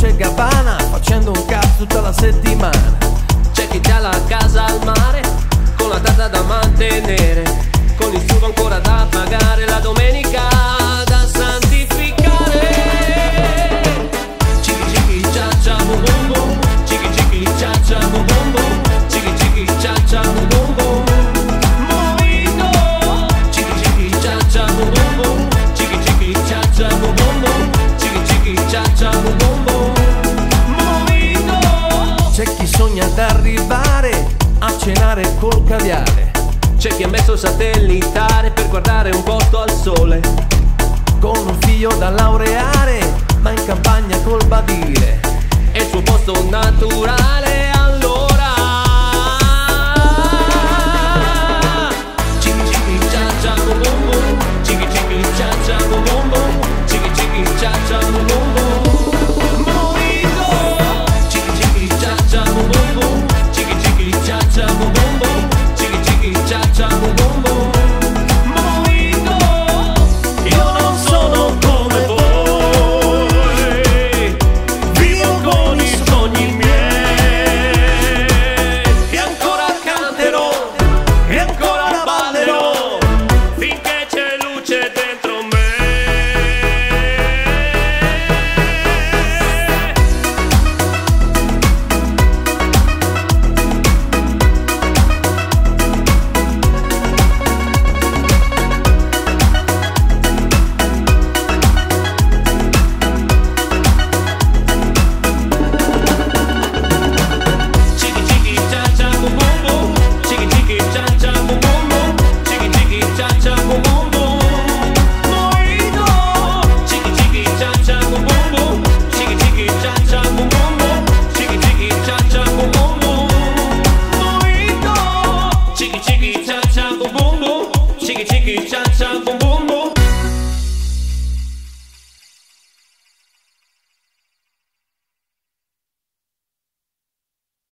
Dolce & Gabbana, facendo un cazzo tutta la settimana. C'è chi già la casa al mare, con la tata da mantenere, con il sugo ancora da pagare, la domenica da santificare. Chiki chiki cia cia bum bum bum, chiki chiki cia cia bum bum bum, chiki chiki cia cia bum bum bum. C'è chi sogna ad arrivare a cenare col caviale, c'è chi ha messo il satellitare per guardare un posto al sole, con un figlio da laureare ma in campagna col badile, è il suo posto naturale.